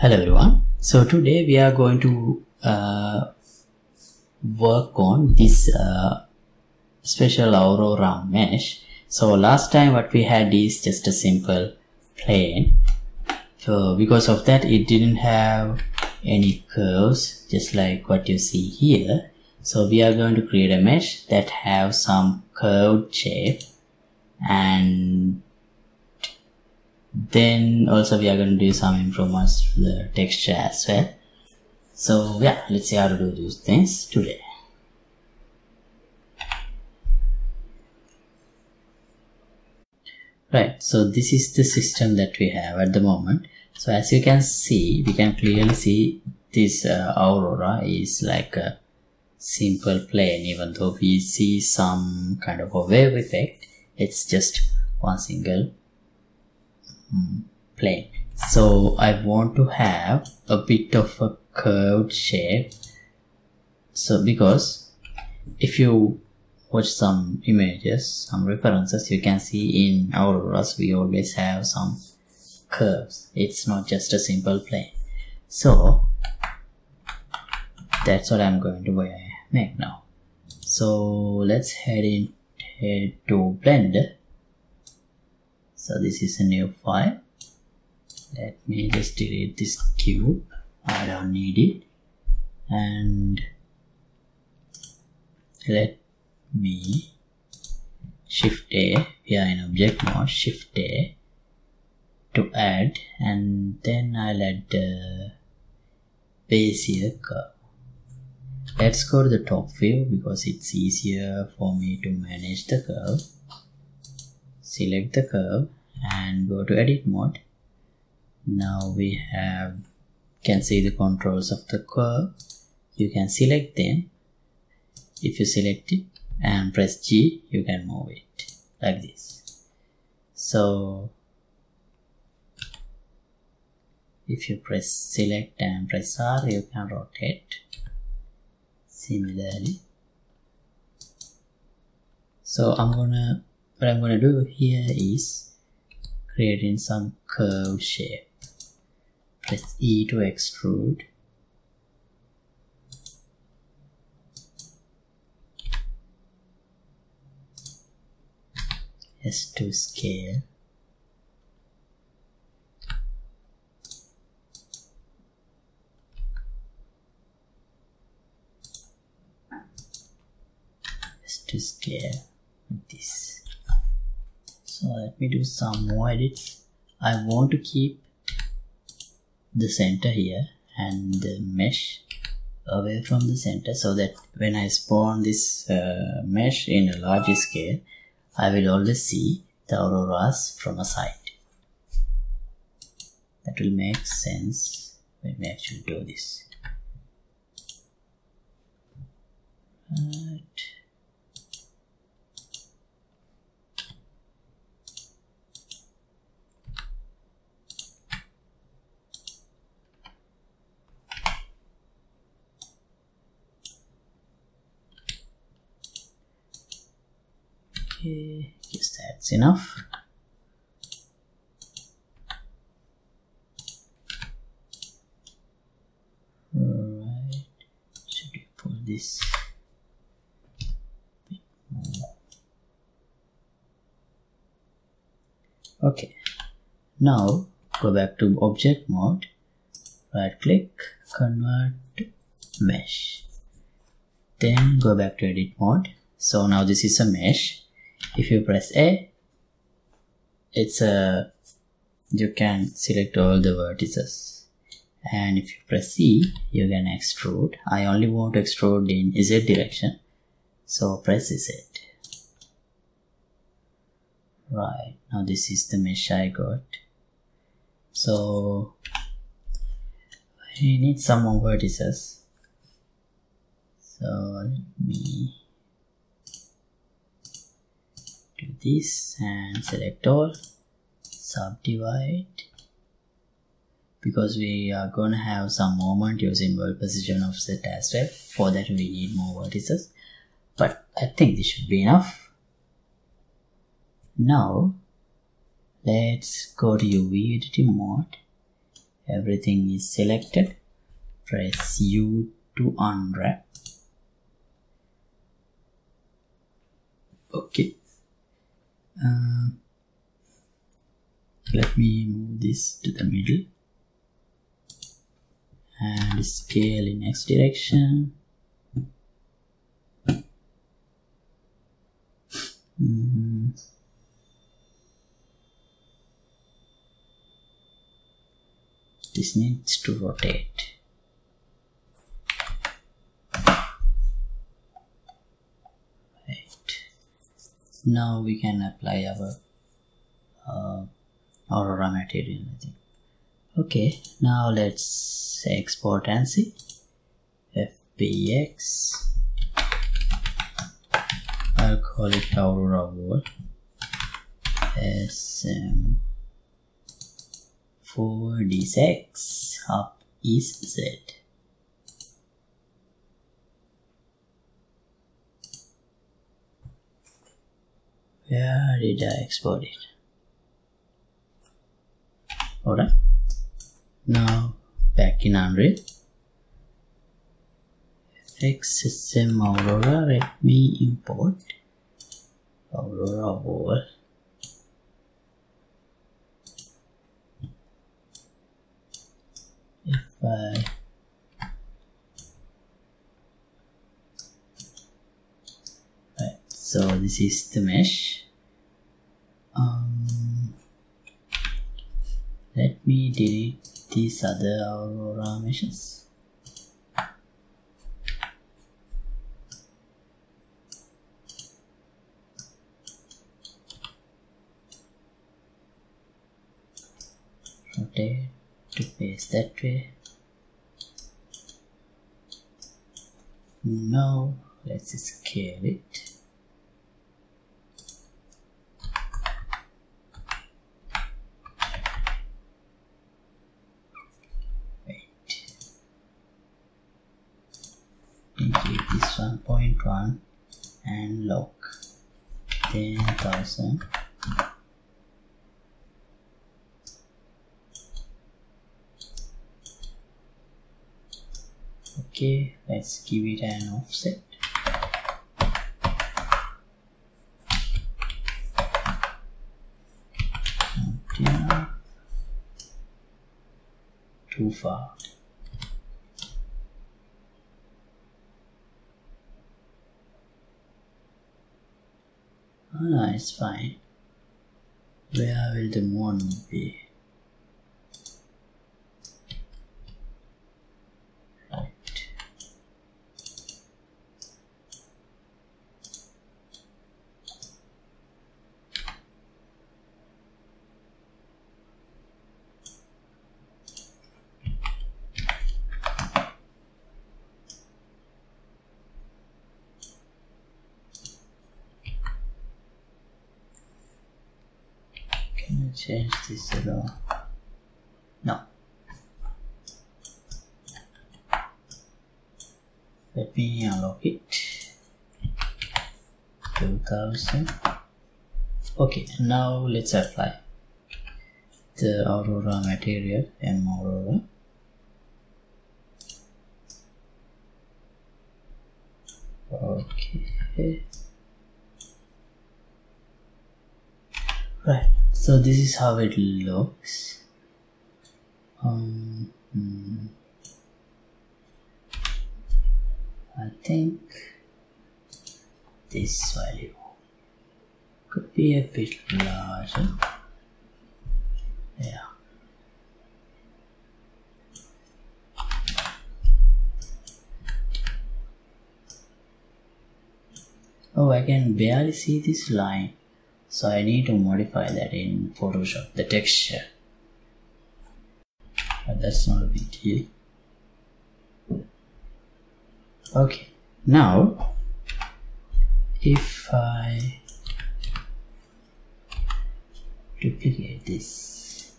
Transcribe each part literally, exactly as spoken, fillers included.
Hello everyone. So today we are going to uh, work on this uh, special Aurora mesh. So last time what we had is just a simple plane. So because of that it didn't have any curves, just like what you see here. So we are going to create a mesh that have some curved shape, and then also we are going to do some improvements for the texture as well. So yeah, let's see how to do those things today. Right, so this is the system that we have at the moment. So as you can see, we can clearly see this uh, Aurora is like a simple plane, even though we see some kind of a wave effect. It's just one single plane. So I want to have a bit of a curved shape, so because if you watch some images, some references, you can see in Auroras we always have some curves. It's not just a simple plane. So that's what I'm going to make now. So let's head in head to Blender. So this is a new file. Let me just delete this cube, I don't need it. And let me shift A, we are in object mode, shift A to add, and then I'll add the Bezier curve. Let's go to the top view because it's easier for me to manage the curve. Select the curve and go to edit mode. Now we have can see the controls of the curve. You can select them. If you select it and press G, you can move it like this. So if you press select and press R, you can rotate similarly. So I'm gonna what I'm gonna do here is creating some curved shape. Press E to extrude. S to scale. S to scale with this. So let me do some more edits. I want to keep the center here and the mesh away from the center, so that when I spawn this uh, mesh in a large scale, I will always see the auroras from a side. That will make sense when we actually do this. Right. I guess that's enough. Right, should we pull this bit more? Okay, now go back to object mode, right click, convert to mesh, then go back to edit mode. So now this is a mesh. If you press A, it's a you can select all the vertices, and if you press C, you can extrude. I only want to extrude in Z direction, so press Z. Right, now this is the mesh I got. So I need some more vertices, so let me do this and select all, subdivide, because we are gonna have some moment using world position offset as well. For that we need more vertices, but I think this should be enough. Now let's go to U V editing mode everything is selected, press U to unwrap. Okay, uh, let me move this to the middle and scale in X direction. Mm-hmm. This needs to rotate. Right. Now we can apply our uh, Aurora material, I think. Okay, now let's export and see. F B X. I'll call it Aurora World. S M four D X up is Z. Where did I export it? Alright. Now back in Unreal. F X S M Aurora, let me import Aurora World. If I right, so this is the mesh. Um, let me delete these other Aurora meshes. Rotate to face that way. Now let's scale it. Wait. Give this one point one and lock ten thousand. Okay, let's give it an offset. Not too far. Ah, no, it's fine. Where will the moon be? Change this at all? No. Let me unlock it. two thousand. Okay, now let's apply the Aurora material and Aurora. Okay. Right. So this is how it looks. Um, hmm. I think this value could be a bit larger. Yeah. Oh, I can barely see this line. So I need to modify that in Photoshop, the texture. But that's not a big deal. Okay, now if I duplicate this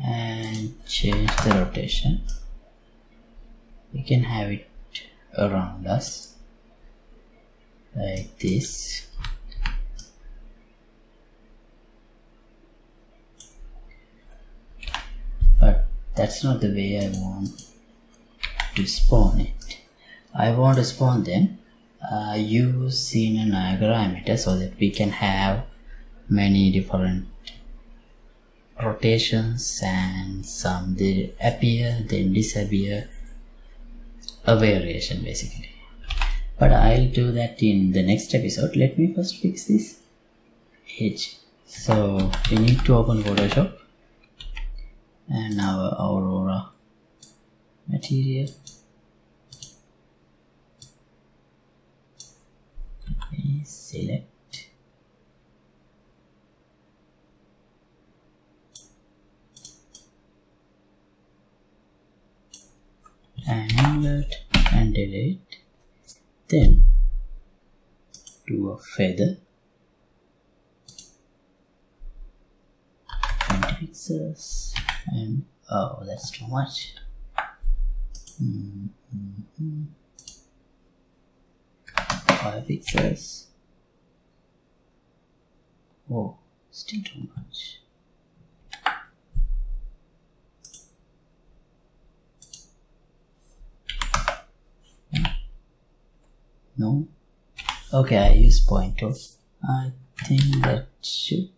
and change the rotation, we can have it around us. Like this. That's not the way I want to spawn it. I want to spawn them uh, using a Niagara emitter so that we can have many different rotations and some they appear, then disappear, a variation basically. But I'll do that in the next episode. Let me first fix this edge. So we need to open Photoshop and our Aurora material. Okay, select. And invert and delete. Then do a feather, twenty pixels, and oh, that's too much. Mm-hmm. five pixels. Oh, still too much. No, okay, I use pointer. I think that should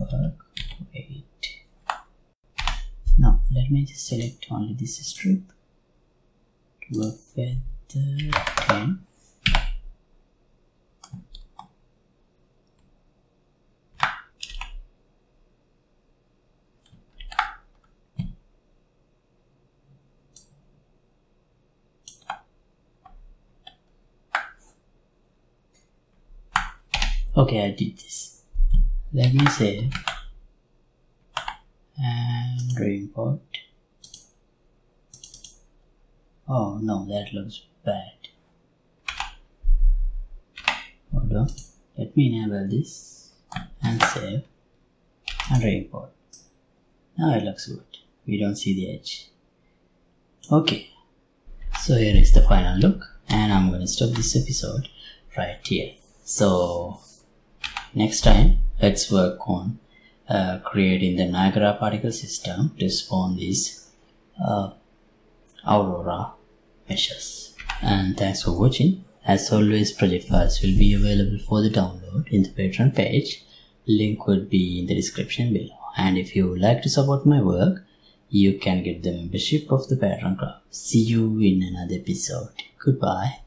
work. Wait, now let me just select only this strip, do a feather ten, okay, I did this. Let me save and re-import. Oh no, that looks bad. Hold on, let me enable this and save and re-import. Now it looks good. We don't see the edge. Okay, so here is the final look, and I'm gonna stop this episode right here. So next time, let's work on uh, creating the Niagara particle system to spawn these uh, Aurora meshes. And thanks for watching. As always, project files will be available for the download in the Patreon page. Link will be in the description below. And if you would like to support my work, you can get the membership of the Patreon club. See you in another episode. Goodbye.